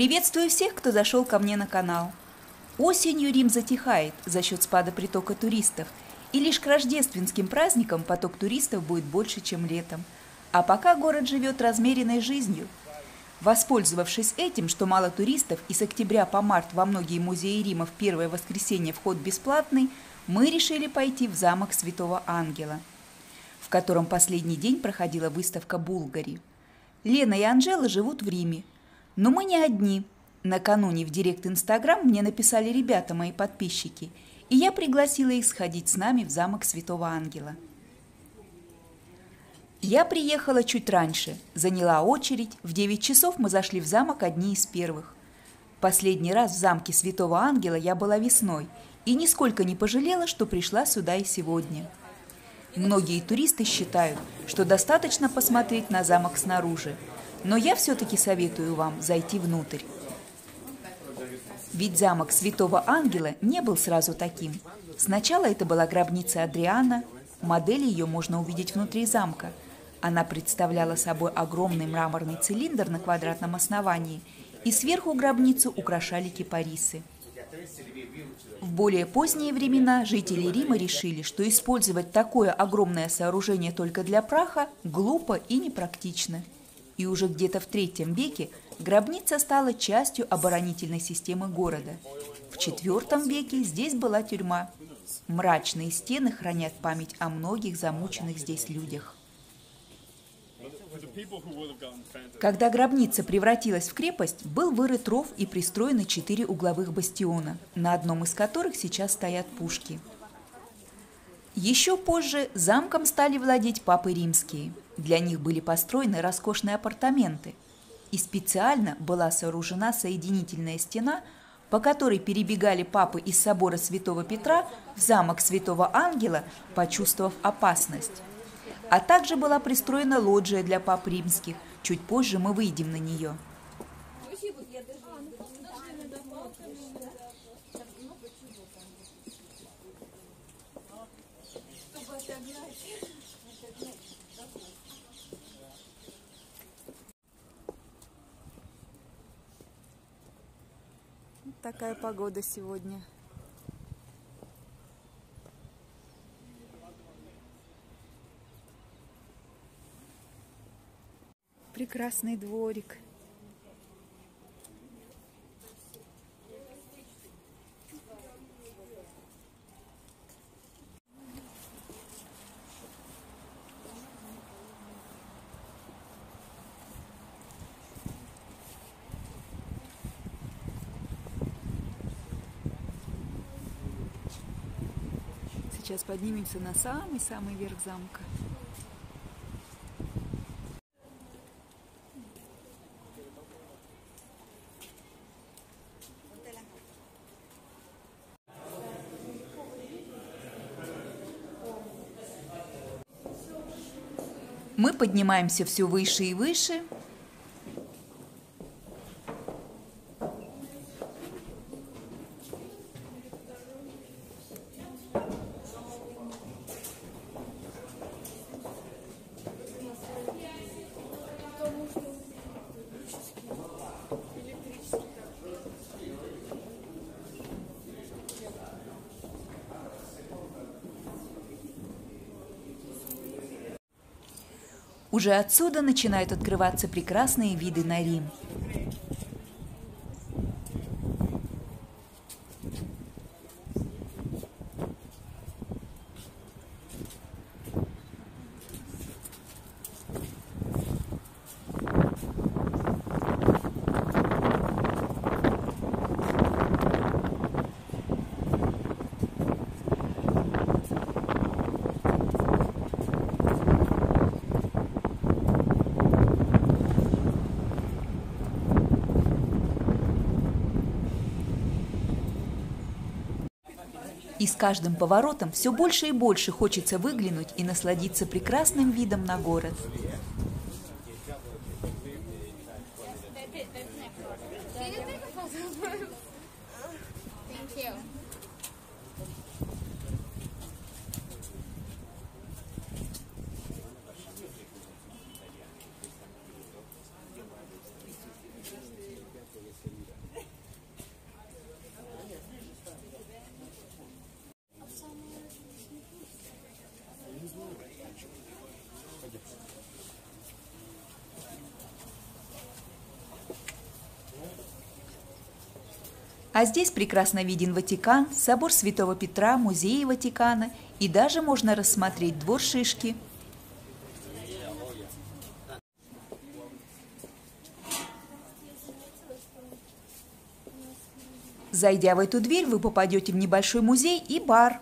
Приветствую всех, кто зашел ко мне на канал. Осенью Рим затихает за счет спада притока туристов, и лишь к рождественским праздникам поток туристов будет больше, чем летом. А пока город живет размеренной жизнью. Воспользовавшись этим, что мало туристов и с октября по март во многие музеи Рима в первое воскресенье вход бесплатный, мы решили пойти в замок Святого Ангела, в котором последний день проходила выставка «Булгари». Лена и Анжела живут в Риме. Но мы не одни. Накануне в директ Инстаграм мне написали ребята, мои подписчики, и я пригласила их сходить с нами в замок Святого Ангела. Я приехала чуть раньше, заняла очередь, в 9 часов мы зашли в замок одни из первых. Последний раз в замке Святого Ангела я была весной и нисколько не пожалела, что пришла сюда и сегодня. Многие туристы считают, что достаточно посмотреть на замок снаружи, но я все-таки советую вам зайти внутрь. Ведь замок Святого Ангела не был сразу таким. Сначала это была гробница Адриана, модель ее можно увидеть внутри замка. Она представляла собой огромный мраморный цилиндр на квадратном основании, и сверху гробницу украшали кипарисы. В более поздние времена жители Рима решили, что использовать такое огромное сооружение только для праха глупо и непрактично. И уже где-то в III веке гробница стала частью оборонительной системы города. В IV веке здесь была тюрьма. Мрачные стены хранят память о многих замученных здесь людях. Когда гробница превратилась в крепость, был вырыт ров и пристроены 4 угловых бастиона, на одном из которых сейчас стоят пушки. Еще позже замком стали владеть папы римские. Для них были построены роскошные апартаменты. И специально была сооружена соединительная стена, по которой перебегали папы из собора Святого Петра в замок Святого Ангела, почувствовав опасность. А также была пристроена лоджия для пап римских. Чуть позже мы выйдем на нее. Такая погода сегодня. Прекрасный дворик. Сейчас поднимемся на самый-самый верх замка. Мы поднимаемся все выше и выше. Уже отсюда начинают открываться прекрасные виды на Рим. И с каждым поворотом все больше и больше хочется выглянуть и насладиться прекрасным видом на город. А здесь прекрасно виден Ватикан, собор Святого Петра, музей Ватикана и даже можно рассмотреть двор Шишки. Зайдя в эту дверь, вы попадете в небольшой музей и бар.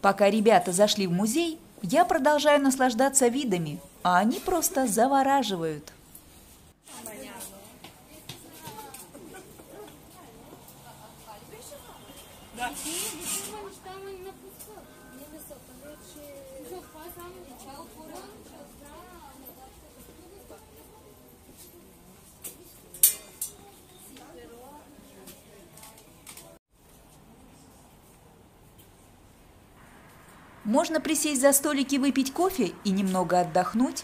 Пока ребята зашли в музей, я продолжаю наслаждаться видами, а они просто завораживают. Можно присесть за столик и выпить кофе и немного отдохнуть.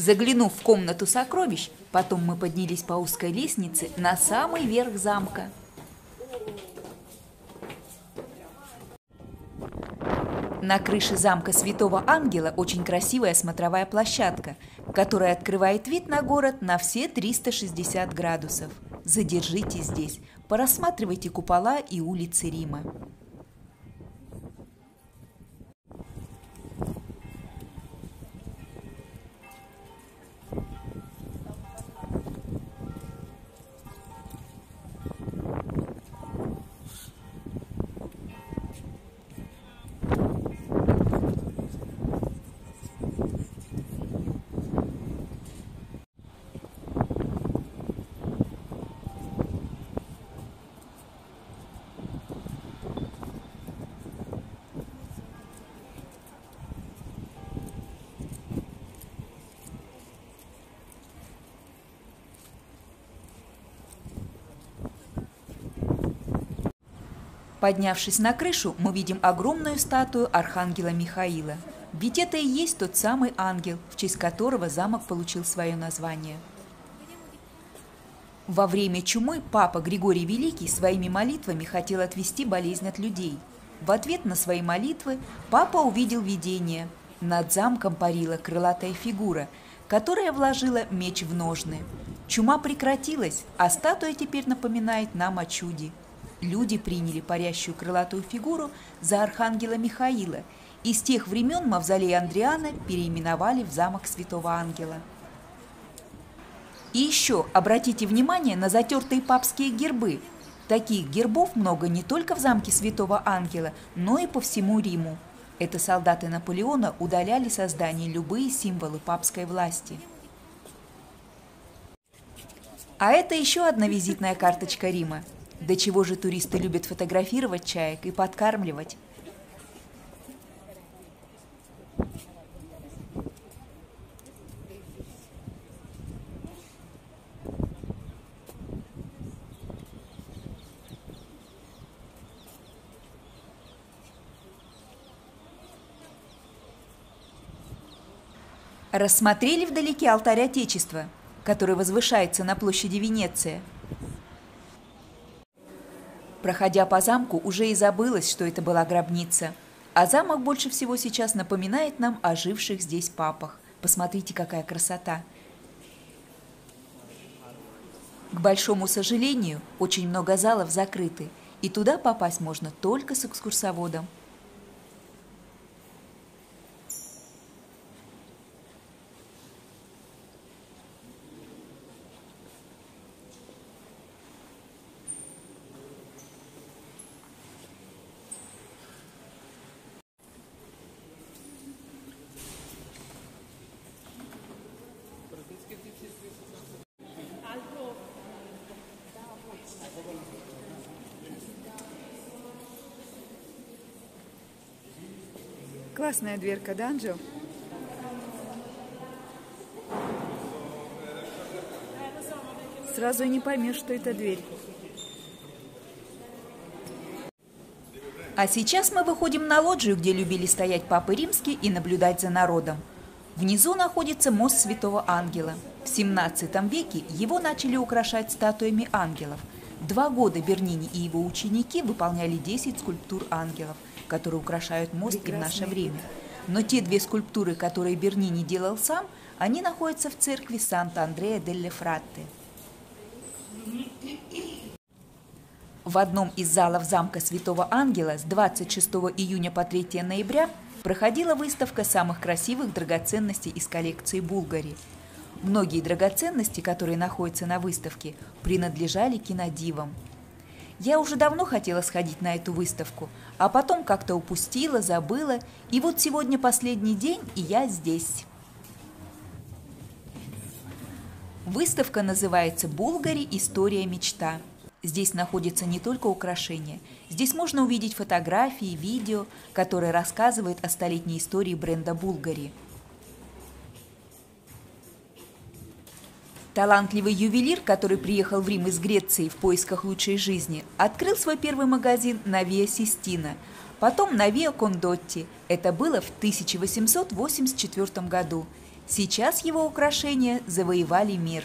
Заглянув в комнату сокровищ, потом мы поднялись по узкой лестнице на самый верх замка. На крыше замка Святого Ангела очень красивая смотровая площадка, которая открывает вид на город на все 360 градусов. Задержитесь здесь, порассматривайте купола и улицы Рима. Поднявшись на крышу, мы видим огромную статую архангела Михаила. Ведь это и есть тот самый ангел, в честь которого замок получил свое название. Во время чумы папа Григорий Великий своими молитвами хотел отвести болезнь от людей. В ответ на свои молитвы папа увидел видение. Над замком парила крылатая фигура, которая вложила меч в ножны. Чума прекратилась, а статуя теперь напоминает нам о чуде. Люди приняли парящую крылатую фигуру за архангела Михаила, и с тех времен мавзолей Андриана переименовали в замок Святого Ангела. И еще обратите внимание на затертые папские гербы. Таких гербов много не только в замке Святого Ангела, но и по всему Риму. Это солдаты Наполеона удаляли со зданий любые символы папской власти. А это еще одна визитная карточка Рима. До чего же туристы любят фотографировать чаек и подкармливать? Рассмотрели вдалеке алтарь Отечества, который возвышается на площади Венеции. Проходя по замку, уже и забылось, что это была гробница. А замок больше всего сейчас напоминает нам о живших здесь папах. Посмотрите, какая красота! К большому сожалению, очень много залов закрыты, и туда попасть можно только с экскурсоводом. Классная дверка, да, Анджел? Сразу и не поймешь, что это дверь. А сейчас мы выходим на лоджию, где любили стоять папы римские и наблюдать за народом. Внизу находится мост Святого Ангела. В 17 веке его начали украшать статуями ангелов. 2 года Бернини и его ученики выполняли 10 скульптур ангелов, которые украшают мост и в наше время. Но те 2 скульптуры, которые Бернини делал сам, они находятся в церкви Санта-Андреа делле Фратте. В одном из залов замка Святого Ангела с 26 июня по 3 ноября проходила выставка самых красивых драгоценностей из коллекции Булгари. Многие драгоценности, которые находятся на выставке, принадлежали кинодивам. Я уже давно хотела сходить на эту выставку, а потом как-то упустила, забыла, и вот сегодня последний день, и я здесь. Выставка называется «Булгари. История. Мечта». Здесь находятся не только украшения. Здесь можно увидеть фотографии, видео, которые рассказывают о столетней истории бренда «Булгари». Талантливый ювелир, который приехал в Рим из Греции в поисках лучшей жизни, открыл свой первый магазин на Виа Систина, потом на Виа Кондотти. Это было в 1884 году. Сейчас его украшения завоевали мир.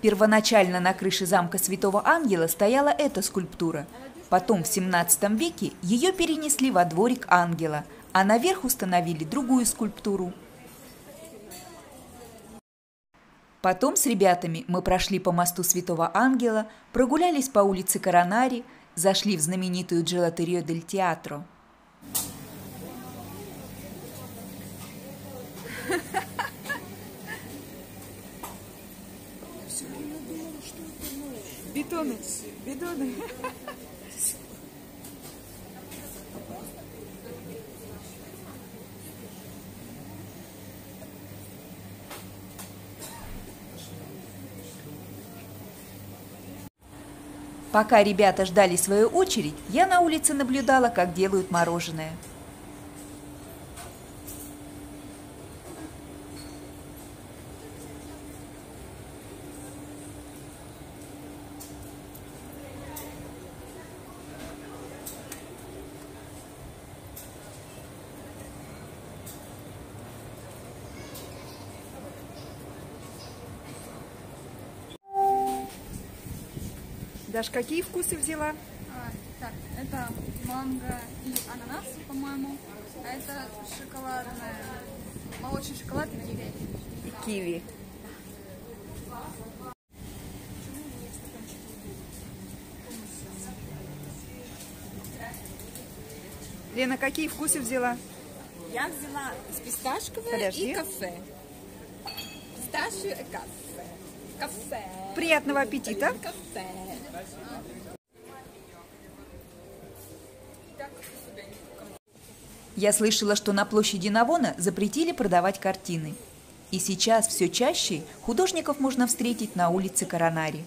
Первоначально на крыше замка Святого Ангела стояла эта скульптура. Потом в 17 веке ее перенесли во дворик Ангела, а наверх установили другую скульптуру. Потом с ребятами мы прошли по мосту Святого Ангела, прогулялись по улице Коронари, зашли в знаменитую джелатерию дель театро. Бетоны, бетоны. Пока ребята ждали свою очередь, я на улице наблюдала, как делают мороженое. Даш, какие вкусы взяла? Так, это манго и ананас, по-моему. А это шоколадное, молочный шоколад и киви. И киви. Лена, какие вкусы взяла? Я взяла с писташковой. Подожди. И кафе. Писташью и кафе. Кафе. Приятного аппетита. Кафе. Я слышала, что на площади Навона запретили продавать картины. И сейчас все чаще художников можно встретить на улице Коронари.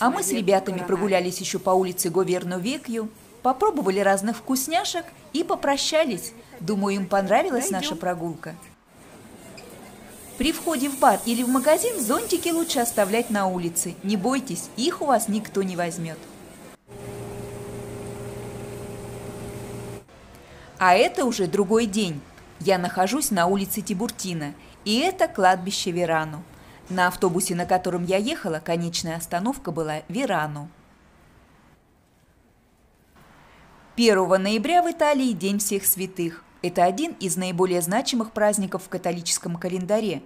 А мы с ребятами прогулялись еще по улице Говерно-Векью, попробовали разных вкусняшек и попрощались. Думаю, им понравилась наша прогулка. При входе в бар или в магазин зонтики лучше оставлять на улице. Не бойтесь, их у вас никто не возьмет. А это уже другой день. Я нахожусь на улице Тибуртина, и это кладбище Верано. На автобусе, на котором я ехала, конечная остановка была Верано. 1 ноября в Италии День всех святых. Это один из наиболее значимых праздников в католическом календаре.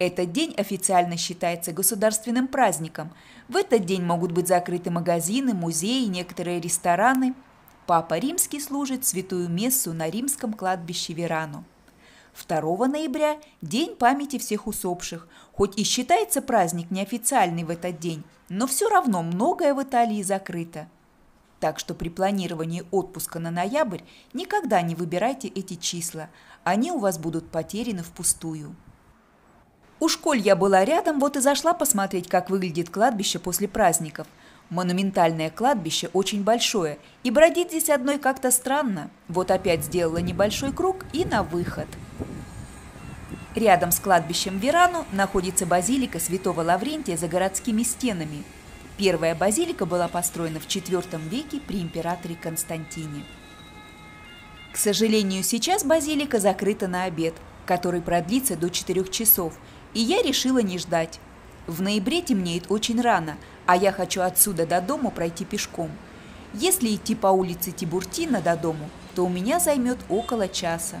Этот день официально считается государственным праздником. В этот день могут быть закрыты магазины, музеи, некоторые рестораны. Папа Римский служит святую мессу на римском кладбище Верано. 2 ноября – День памяти всех усопших. Хоть и считается праздник неофициальный в этот день, но все равно многое в Италии закрыто. Так что при планировании отпуска на ноябрь никогда не выбирайте эти числа, они у вас будут потеряны впустую. Уж коль я была рядом, вот и зашла посмотреть, как выглядит кладбище после праздников. Монументальное кладбище очень большое, и бродить здесь одной как-то странно. Вот опять сделала небольшой круг и на выход. Рядом с кладбищем Верано находится базилика Святого Лаврентия за городскими стенами. Первая базилика была построена в IV веке при императоре Константине. К сожалению, сейчас базилика закрыта на обед, который продлится до 4 часов, и я решила не ждать. В ноябре темнеет очень рано, а я хочу отсюда до дома пройти пешком. Если идти по улице Тибуртина до дому, то у меня займет около часа.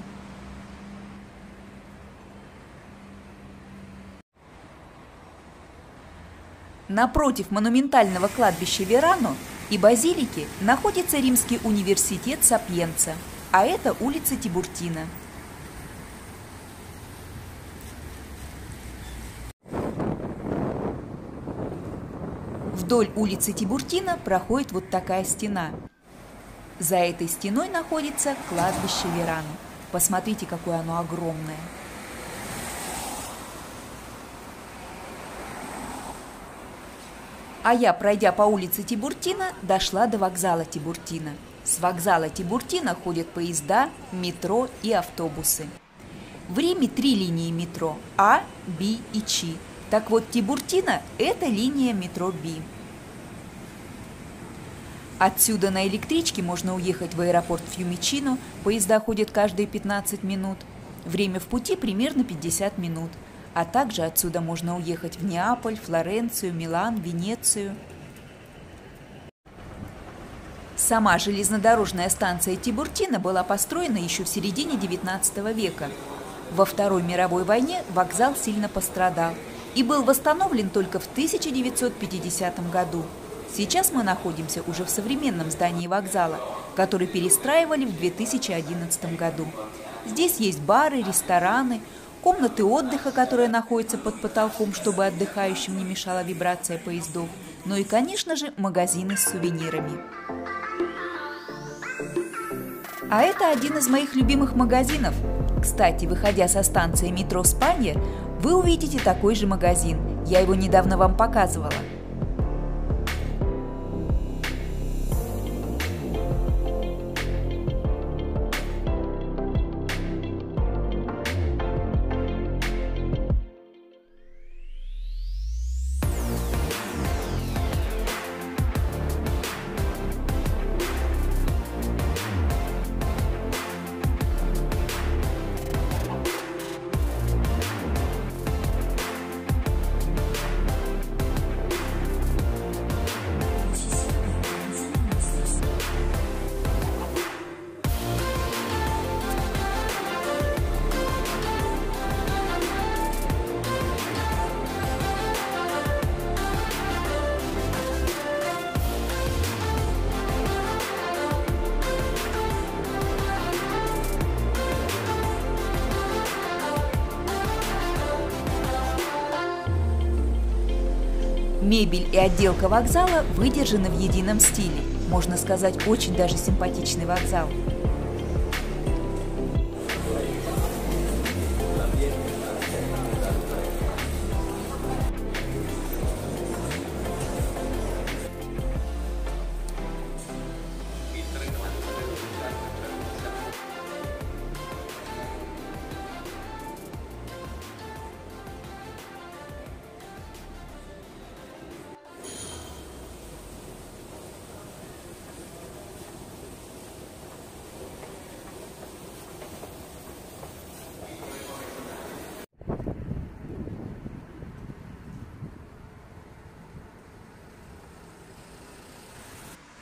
Напротив монументального кладбища Верано и базилики находится римский университет Сапиенца, а это улица Тибуртина. Вдоль улицы Тибуртина проходит вот такая стена. За этой стеной находится кладбище Верано. Посмотрите, какое оно огромное. А я, пройдя по улице Тибуртина, дошла до вокзала Тибуртина. С вокзала Тибуртина ходят поезда, метро и автобусы. В Риме 3 линии метро – А, Б и Ч. Так вот, Тибуртина – это линия метро Б. Отсюда на электричке можно уехать в аэропорт Фьюмичино, поезда ходят каждые 15 минут. Время в пути примерно 50 минут. А также отсюда можно уехать в Неаполь, Флоренцию, Милан, Венецию. Сама железнодорожная станция Тибуртина была построена еще в середине XIX века. Во Второй мировой войне вокзал сильно пострадал и был восстановлен только в 1950 году. Сейчас мы находимся уже в современном здании вокзала, который перестраивали в 2011 году. Здесь есть бары, рестораны, комнаты отдыха, которые находятся под потолком, чтобы отдыхающим не мешала вибрация поездов. Ну и, конечно же, магазины с сувенирами. А это один из моих любимых магазинов. Кстати, выходя со станции метро Спанья, вы увидите такой же магазин. Я его недавно вам показывала. Мебель и отделка вокзала выдержаны в едином стиле. Можно сказать, очень даже симпатичный вокзал.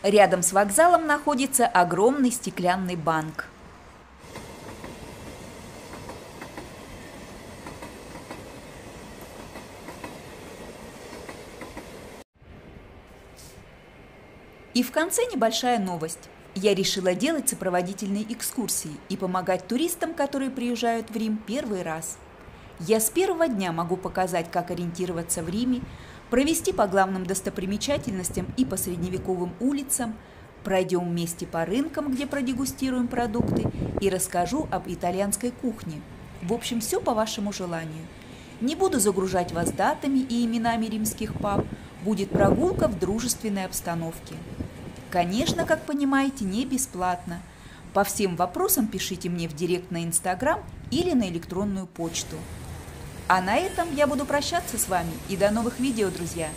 Рядом с вокзалом находится огромный стеклянный банк. И в конце небольшая новость. Я решила делать сопроводительные экскурсии и помогать туристам, которые приезжают в Рим первый раз. Я с первого дня могу показать, как ориентироваться в Риме, провести по главным достопримечательностям и по средневековым улицам, пройдем вместе по рынкам, где продегустируем продукты, и расскажу об итальянской кухне. В общем, все по вашему желанию. Не буду загружать вас датами и именами римских паб, будет прогулка в дружественной обстановке. Конечно, как понимаете, не бесплатно. По всем вопросам пишите мне в директ на Инстаграм или на электронную почту. А на этом я буду прощаться с вами и до новых видео, друзья!